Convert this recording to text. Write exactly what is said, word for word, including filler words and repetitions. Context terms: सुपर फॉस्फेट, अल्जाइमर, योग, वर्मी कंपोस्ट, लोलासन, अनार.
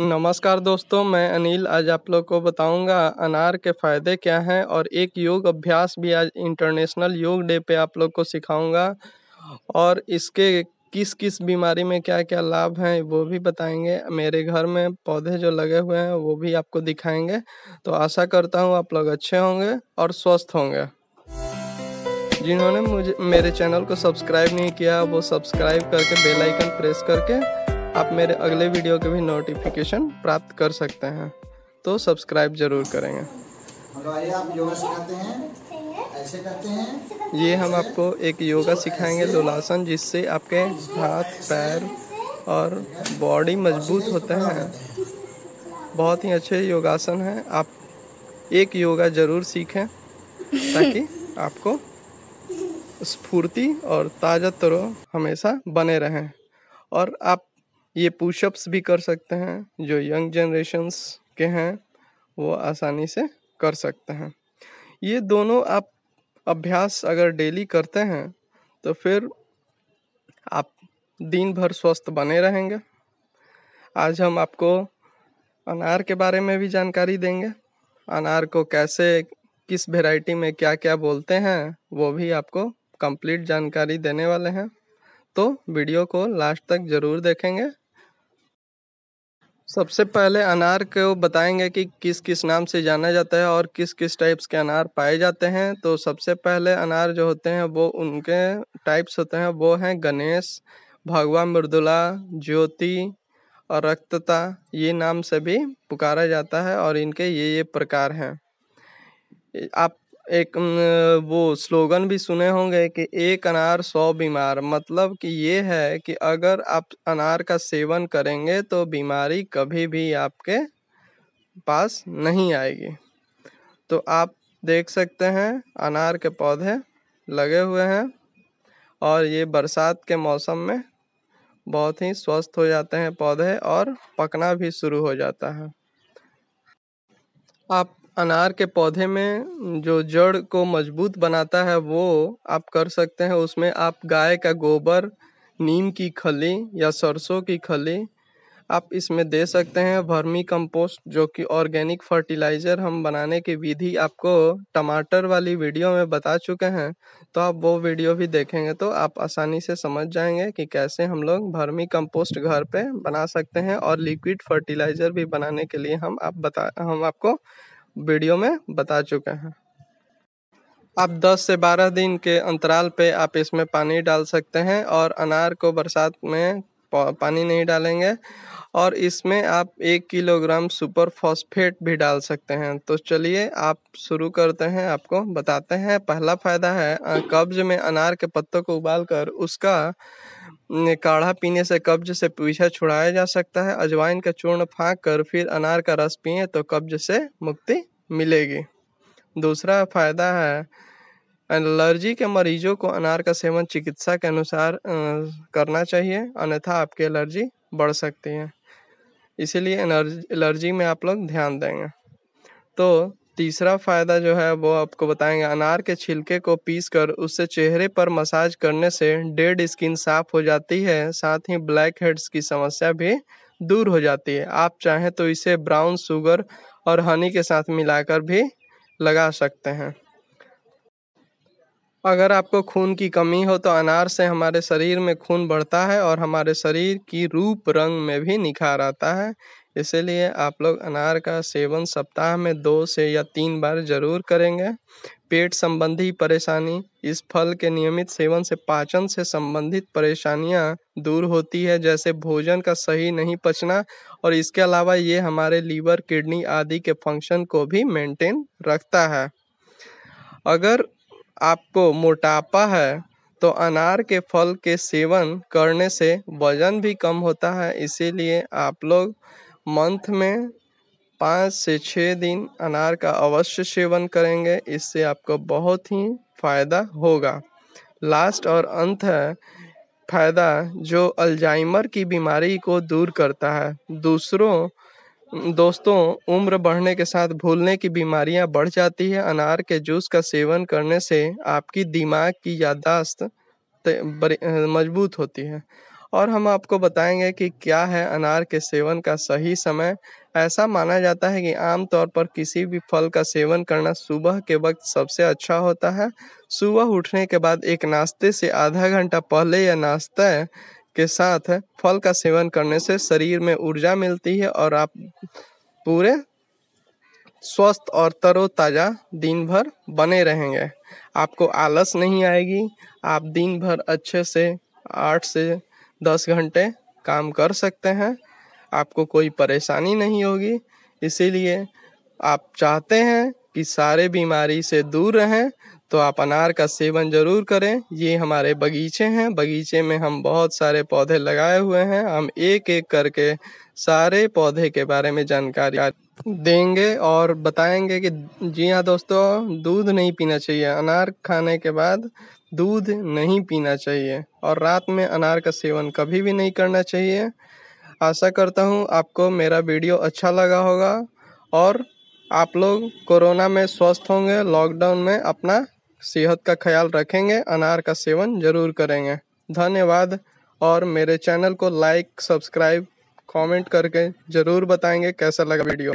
नमस्कार दोस्तों, मैं अनिल। आज आप लोग को बताऊंगा अनार के फ़ायदे क्या हैं और एक योग अभ्यास भी आज इंटरनेशनल योग डे पे आप लोग को सिखाऊंगा और इसके किस किस बीमारी में क्या क्या लाभ हैं वो भी बताएंगे। मेरे घर में पौधे जो लगे हुए हैं वो भी आपको दिखाएंगे। तो आशा करता हूँ आप लोग अच्छे होंगे और स्वस्थ होंगे। जिन्होंने मुझे मेरे चैनल को सब्सक्राइब नहीं किया वो सब्सक्राइब करके बेल आइकन प्रेस करके आप मेरे अगले वीडियो के भी नोटिफिकेशन प्राप्त कर सकते हैं, तो सब्सक्राइब जरूर करेंगे। आप योगा सिखाते हैं, ऐसे करते हैं। ये हम आपको एक योगा सिखाएंगे लोलासन, जिससे आपके हाथ पैर और बॉडी मजबूत होते हैं। बहुत ही अच्छे योगासन हैं। आप एक योगा जरूर सीखें ताकि आपको स्फूर्ति और ताज़ा तरो हमेशा बने रहें। और आप ये पुशअप्स भी कर सकते हैं, जो यंग जनरेशन्स के हैं वो आसानी से कर सकते हैं। ये दोनों आप अभ्यास अगर डेली करते हैं तो फिर आप दिन भर स्वस्थ बने रहेंगे। आज हम आपको अनार के बारे में भी जानकारी देंगे। अनार को कैसे, किस वैरायटी में क्या क्या बोलते हैं वो भी आपको कंप्लीट जानकारी देने वाले हैं, तो वीडियो को लास्ट तक ज़रूर देखेंगे। सबसे पहले अनार को बताएंगे कि किस किस नाम से जाना जाता है और किस किस टाइप्स के अनार पाए जाते हैं। तो सबसे पहले अनार जो होते हैं वो उनके टाइप्स होते हैं, वो हैं गणेश, भगवा मृदुला, ज्योति और रक्तता। ये नाम से भी पुकारा जाता है और इनके ये ये प्रकार हैं। आप एक वो स्लोगन भी सुने होंगे कि एक अनार सौ बीमार, मतलब कि ये है कि अगर आप अनार का सेवन करेंगे तो बीमारी कभी भी आपके पास नहीं आएगी। तो आप देख सकते हैं अनार के पौधे लगे हुए हैं और ये बरसात के मौसम में बहुत ही स्वस्थ हो जाते हैं पौधे और पकना भी शुरू हो जाता है। आप अनार के पौधे में जो जड़ को मजबूत बनाता है वो आप कर सकते हैं। उसमें आप गाय का गोबर, नीम की खली या सरसों की खली आप इसमें दे सकते हैं। वर्मी कंपोस्ट, जो कि ऑर्गेनिक फर्टिलाइज़र हम बनाने की विधि आपको टमाटर वाली वीडियो में बता चुके हैं, तो आप वो वीडियो भी देखेंगे तो आप आसानी से समझ जाएंगे कि कैसे हम लोग वर्मी कंपोस्ट घर पे बना सकते हैं। और लिक्विड फर्टिलाइज़र भी बनाने के लिए हम आप बता हम आपको वीडियो में बता चुके हैं। आप दस से बारह दिन के अंतराल पे आप इसमें पानी डाल सकते हैं और अनार को बरसात में पानी नहीं डालेंगे। और इसमें आप एक किलोग्राम सुपर फॉस्फेट भी डाल सकते हैं। तो चलिए आप शुरू करते हैं, आपको बताते हैं। पहला फ़ायदा है कब्ज में अनार के पत्तों को उबालकर उसका काढ़ा पीने से कब्ज से पीछा छुड़ाया जा सकता है। अजवाइन का चूर्ण फाँक कर फिर अनार का रस पिए तो कब्ज से मुक्ति मिलेगी। दूसरा फायदा है एलर्जी के मरीजों को अनार का सेवन चिकित्सा के अनुसार करना चाहिए, अन्यथा आपकी एलर्जी बढ़ सकती है, इसीलिए एलर्जी में आप लोग ध्यान देंगे। तो तीसरा फ़ायदा जो है वो आपको बताएंगे। अनार के छिलके को पीसकर उससे चेहरे पर मसाज करने से डेड स्किन साफ हो जाती है, साथ ही ब्लैक हेड्स की समस्या भी दूर हो जाती है। आप चाहें तो इसे ब्राउन शुगर और हनी के साथ मिलाकर भी लगा सकते हैं। अगर आपको खून की कमी हो तो अनार से हमारे शरीर में खून बढ़ता है और हमारे शरीर की रूप रंग में भी निखार आता है, इसीलिए आप लोग अनार का सेवन सप्ताह में दो से या तीन बार जरूर करेंगे। पेट संबंधी परेशानी, इस फल के नियमित सेवन से पाचन से संबंधित परेशानियां दूर होती है, जैसे भोजन का सही नहीं पचना। और इसके अलावा ये हमारे लीवर, किडनी आदि के फंक्शन को भी मेंटेन रखता है। अगर आपको मोटापा है तो अनार के फल के सेवन करने से वजन भी कम होता है, इसीलिए आप लोग मंथ में पाँच से छः दिन अनार का अवश्य सेवन करेंगे, इससे आपको बहुत ही फायदा होगा। लास्ट और अंत है फायदा जो अल्जाइमर की बीमारी को दूर करता है। दूसरों दोस्तों, उम्र बढ़ने के साथ भूलने की बीमारियां बढ़ जाती है। अनार के जूस का सेवन करने से आपकी दिमाग की याददाश्त मजबूत होती है और हम आपको बताएंगे कि क्या है अनार के सेवन का सही समय। ऐसा माना जाता है कि आमतौर पर किसी भी फल का सेवन करना सुबह के वक्त सबसे अच्छा होता है। सुबह उठने के बाद एक नाश्ते से आधा घंटा पहले या नाश्ता के साथ फल का सेवन करने से शरीर में ऊर्जा मिलती है और आप पूरे स्वस्थ और तरोताजा दिन भर बने रहेंगे। आपको आलस नहीं आएगी, आप दिन भर अच्छे से आठ से दस घंटे काम कर सकते हैं, आपको कोई परेशानी नहीं होगी। इसीलिए आप चाहते हैं कि सारे बीमारी से दूर रहें तो आप अनार का सेवन ज़रूर करें। ये हमारे बगीचे हैं, बगीचे में हम बहुत सारे पौधे लगाए हुए हैं। हम एक एक करके सारे पौधे के बारे में जानकारी देंगे और बताएंगे कि जी हाँ दोस्तों, दूध नहीं पीना चाहिए, अनार खाने के बाद दूध नहीं पीना चाहिए और रात में अनार का सेवन कभी भी नहीं करना चाहिए। आशा करता हूँ आपको मेरा वीडियो अच्छा लगा होगा और आप लोग कोरोना में स्वस्थ होंगे, लॉकडाउन में अपना सेहत का ख्याल रखेंगे, अनार का सेवन ज़रूर करेंगे। धन्यवाद। और मेरे चैनल को लाइक, सब्सक्राइब, कमेंट करके ज़रूर बताएंगे कैसा लगा वीडियो।